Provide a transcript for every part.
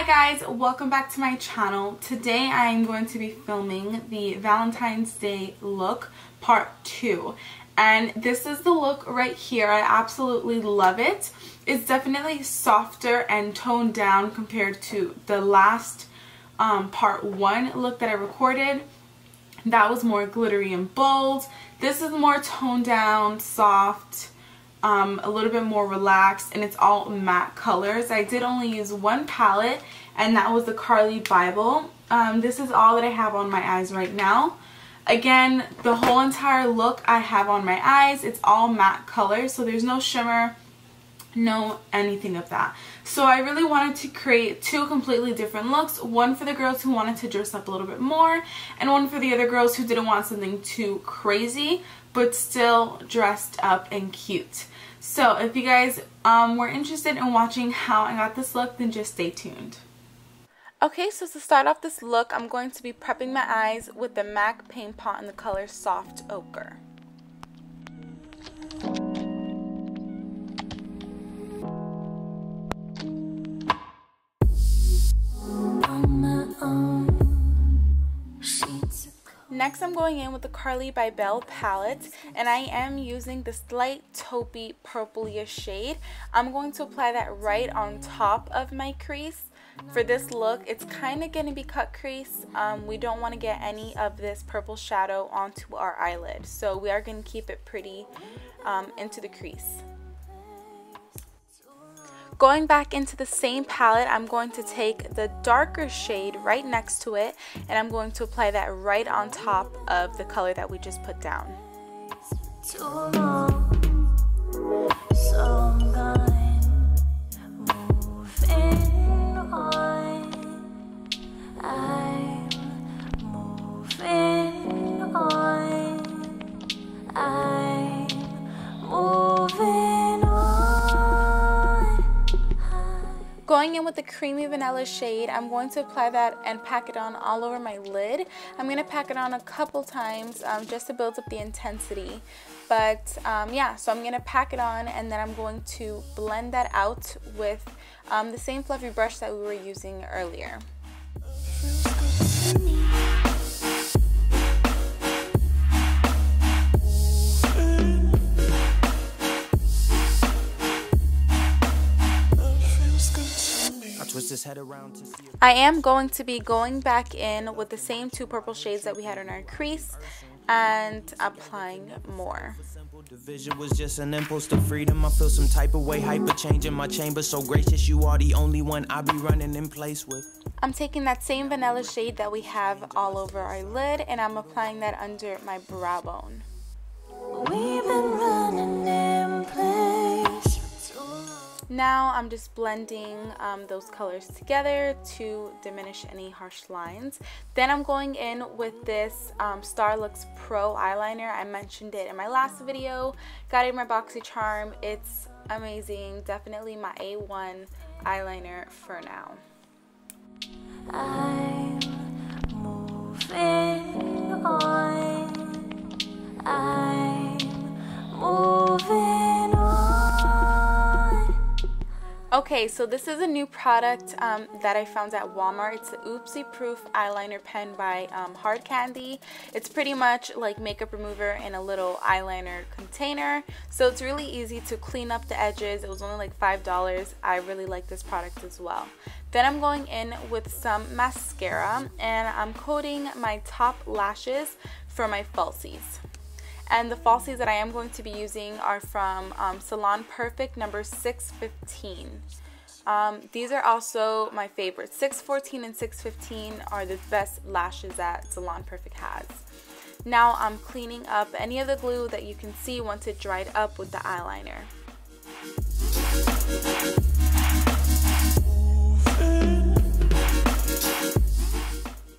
Hi guys, welcome back to my channel. Today I am going to be filming the Valentine's Day look part 2. And this is the look right here. I absolutely love it. It's definitely softer and toned down compared to the last part 1 look that I recorded. That was more glittery and bold. This is more toned down, soft, a little bit more relaxed, and it's all matte colors. I did only use one palette, and that was the Carli Bybel. This is all that I have on my eyes right now. Again, the whole entire look I have on my eyes. It's all matte colors, so there's no shimmer, no anything of that. So I really wanted to create two completely different looks, one for the girls who wanted to dress up a little bit more, and one for the other girls who didn't want something too crazy but still dressed up and cute. So if you guys were interested in watching how I got this look, then just stay tuned. Okay, so to start off this look, I'm going to be prepping my eyes with the MAC Paint Pot in the color Soft Ochre. Next, I'm going in with the Carli Bybel palette, and I am using this light taupey purpley shade. I'm going to apply that right on top of my crease. For this look, it's kind of going to be cut crease. We don't want to get any of this purple shadow onto our eyelid, so we are going to keep it pretty into the crease. Going back into the same palette, I'm going to take the darker shade right next to it, and I'm going to apply that right on top of the color that we just put down. Going in with the creamy vanilla shade, I'm going to apply that and pack it on all over my lid. I'm going to pack it on a couple times just to build up the intensity. But yeah, so I'm going to pack it on, and then I'm going to blend that out with the same fluffy brush that we were using earlier. I am going to be going back in with the same two purple shades that we had on our crease and applying more. The vision was just an impulse to freedom. I feel some type of way, hyper change in my chamber. So gracious, you are the only one I'll be running in place with. I'm taking that same vanilla shade that we have all over our lid, and I'm applying that under my brow bone. We've been running in place. Now I'm just blending those colors together to diminish any harsh lines. Then I'm going in with this Star Looks Pro eyeliner. I mentioned it in my last video. Got it in my Boxy Charm. It's amazing. Definitely my A1 eyeliner for now. I'm moving on. I'm moving on. Okay, so this is a new product that I found at Walmart. It's the Oopsie Proof Eyeliner Pen by Hard Candy. It's pretty much like makeup remover in a little eyeliner container. So it's really easy to clean up the edges. It was only like $5. I really like this product as well. Then I'm going in with some mascara, and I'm coating my top lashes for my falsies. And the falsies that I am going to be using are from Salon Perfect number 615. These are also my favorites. 614 and 615 are the best lashes that Salon Perfect has. Now I'm cleaning up any of the glue that you can see once it dried up with the eyeliner.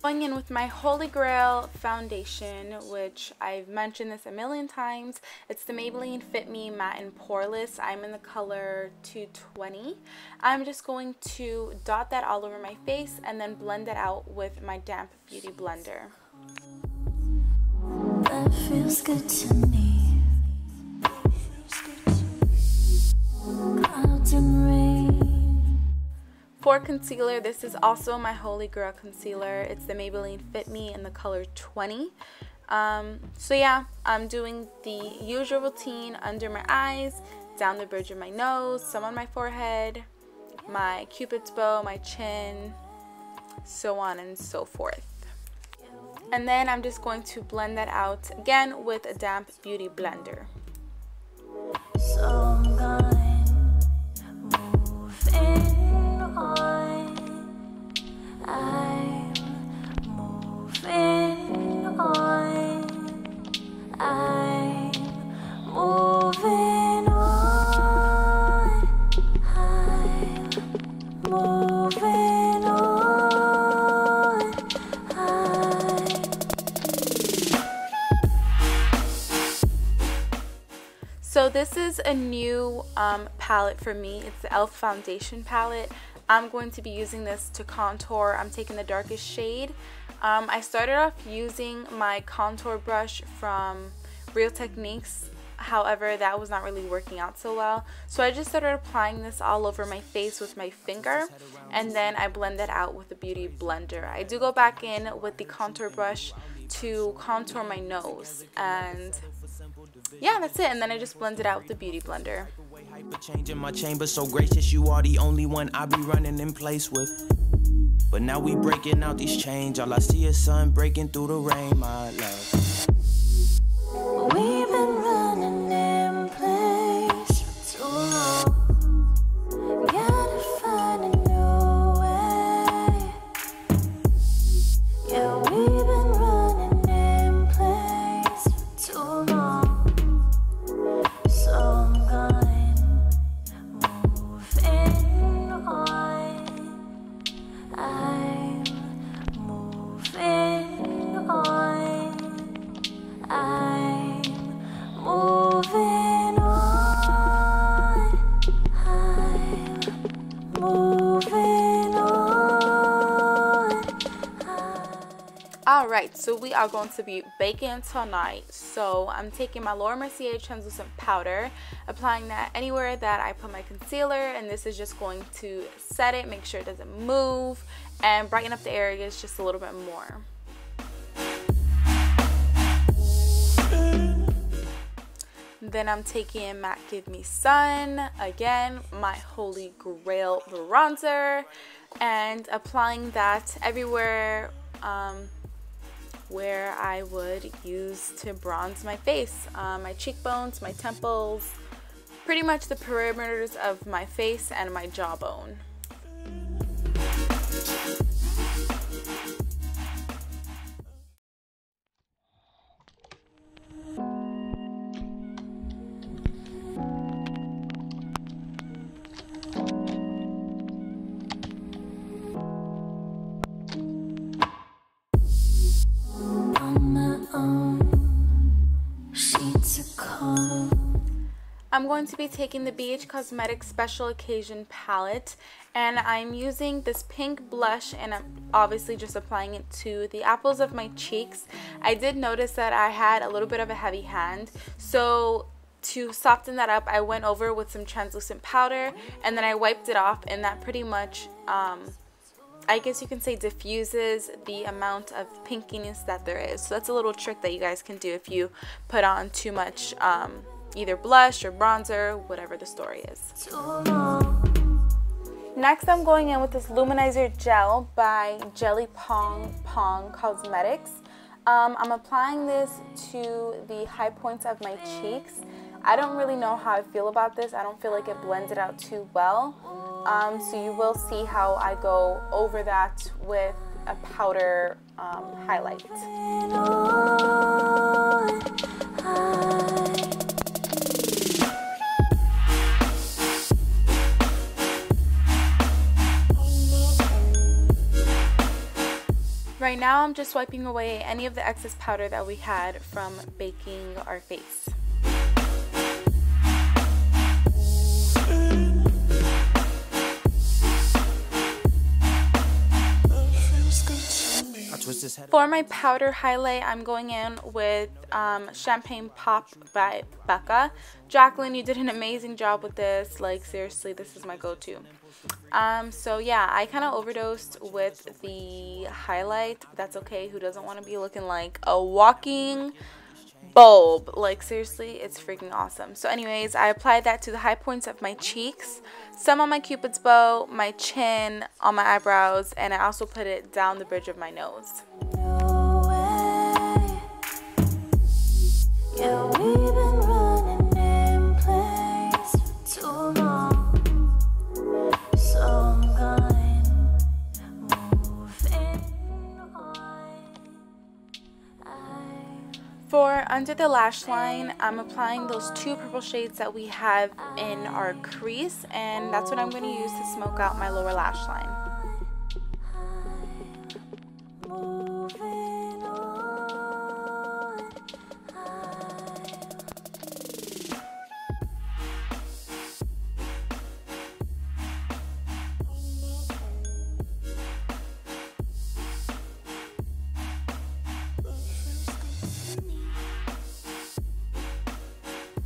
Going in with my Holy Grail foundation, which I've mentioned this a million times. It's the Maybelline FitMe Matte and Poreless. I'm in the color 220. I'm just going to dot that all over my face and then blend it out with my damp beauty blender. That feels good to me. Clouds and rain. For concealer, this is also my holy grail concealer. It's the Maybelline FitMe in the color 20. So yeah, I'm doing the usual routine under my eyes, down the bridge of my nose, some on my forehead, my cupid's bow, my chin, so on and so forth. And then I'm just going to blend that out again with a damp beauty blender. So I'm gonna move in on. I'm moving on. I'm moving on. I'm moving on. So this is a new palette for me. It's the Elf Foundation Palette. I'm going to be using this to contour. I'm taking the darkest shade. I started off using my contour brush from Real Techniques. However, that was not really working out so well. So I just started applying this all over my face with my finger, and then I blend that out with a beauty blender. I do go back in with the contour brush to contour my nose, and yeah, that's it. And then I just blend it out with the beauty blender. Changing my chamber, so gracious, you are the only one I be running in place with. But now we breaking out these chains. All I see is sun breaking through the rain, my love. We've been running in place for too long. Gotta find a new way. Yeah, we've been running in place for too long. So I'm gonna move in on. I'm moving on. Alright, so we are going to be baking tonight. So I'm taking my Laura Mercier Translucent Powder, applying that anywhere that I put my concealer, and this is just going to set it, make sure it doesn't move, and brighten up the areas just a little bit more. Then I'm taking MAC Give Me Sun, again, my holy grail bronzer, and applying that everywhere where I would use to bronze my face. My cheekbones, my temples, pretty much the perimeters of my face and my jawbone. I'm going to be taking the BH Cosmetics Special Occasion Palette, and I'm using this pink blush, and I'm obviously just applying it to the apples of my cheeks. I did notice that I had a little bit of a heavy hand, so to soften that up, I went over with some translucent powder, and then I wiped it off, and that pretty much, I guess you can say, diffuses the amount of pinkiness that there is. So that's a little trick that you guys can do if you put on too much either blush or bronzer, whatever the story is. Next, I'm going in with this Luminizer Gel by Jelly Pong Pong Cosmetics. I'm applying this to the high points of my cheeks. I don't really know how I feel about this. I don't feel like it blended out too well. So you will see how I go over that with a powder highlight. Right now I'm just wiping away any of the excess powder that we had from baking our face. For my powder highlight, I'm going in with Champagne Pop by Becca. Jacqueline, you did an amazing job with this. Like, seriously, this is my go-to. So yeah, I kind of overdosed with the highlight. That's okay. Who doesn't want to be looking like a walking bulb? Like, seriously, it's freaking awesome. So anyways, I applied that to the high points of my cheeks, some on my cupid's bow, my chin, on my eyebrows, and I also put it down the bridge of my nose. Under the lash line, I'm applying those two purple shades that we have in our crease, and that's what I'm going to use to smoke out my lower lash line.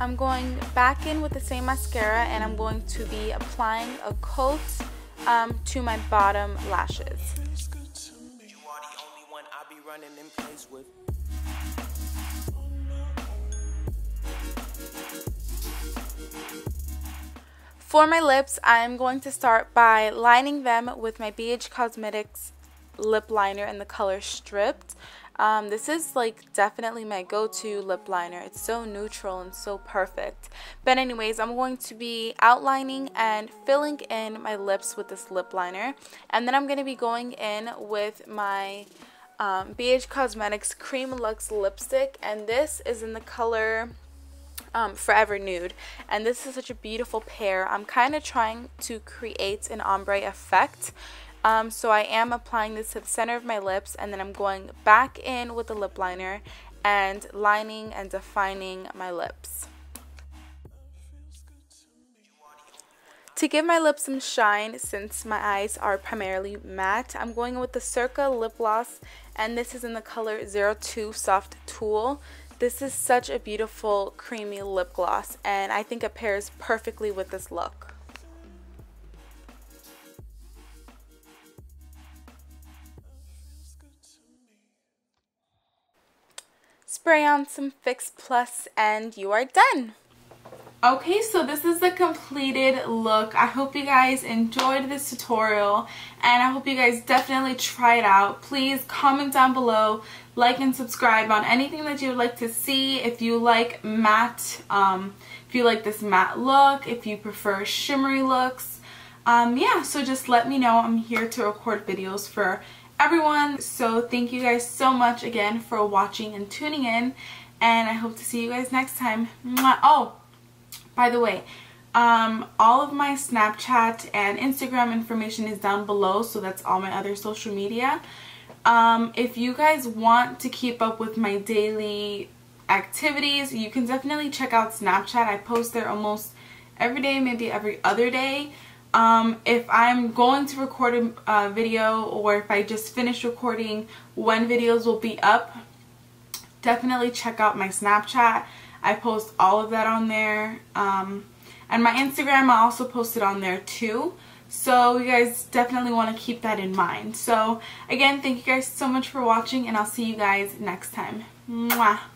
I'm going back in with the same mascara, and I'm going to be applying a coat to my bottom lashes. You are the only one I'll be running in place with. For my lips, I'm going to start by lining them with my BH Cosmetics Lip Liner in the color Stripped. This is like definitely my go-to lip liner. It's so neutral and so perfect. But anyways, I'm going to be outlining and filling in my lips with this lip liner. And then I'm going to be going in with my BH Cosmetics Cream Luxe Lipstick. And this is in the color Forever Nude. And this is such a beautiful pair. I'm kind of trying to create an ombre effect. So I am applying this to the center of my lips, and then I'm going back in with the lip liner and lining and defining my lips. To give my lips some shine, since my eyes are primarily matte, I'm going with the Circa Lipgloss, and this is in the color 02 Soft Tulle. This is such a beautiful creamy lip gloss, and I think it pairs perfectly with this look. Spray on some Fix Plus and you are done. Okay, so this is the completed look. I hope you guys enjoyed this tutorial, and I hope you guys definitely try it out. Please comment down below, like and subscribe on anything that you would like to see. If you like matte, if you like this matte look, if you prefer shimmery looks, yeah, so just let me know. I'm here to record videos for everyone, so thank you guys so much again for watching and tuning in, and I hope to see you guys next time. Oh, by the way, all of my Snapchat and Instagram information is down below, so that's all my other social media. If you guys want to keep up with my daily activities, you can definitely check out Snapchat. I post there almost every day, maybe every other day. If I'm going to record a video, or if I just finish recording when videos will be up, definitely check out my Snapchat. I post all of that on there. And my Instagram, I also post it on there too. So you guys definitely want to keep that in mind. So again, thank you guys so much for watching, and I'll see you guys next time. Mwah!